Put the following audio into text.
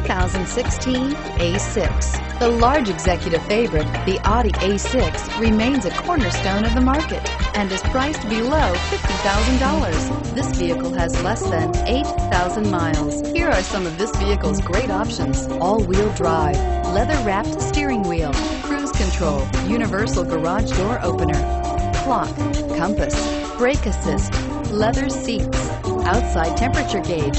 2016 A6. The large executive favorite, the Audi A6, remains a cornerstone of the market and is priced below $50,000. This vehicle has less than 8,000 miles. Here are some of this vehicle's great options: all-wheel drive, leather-wrapped steering wheel, cruise control, universal garage door opener, clock, compass, brake assist, leather seats, outside temperature gauge,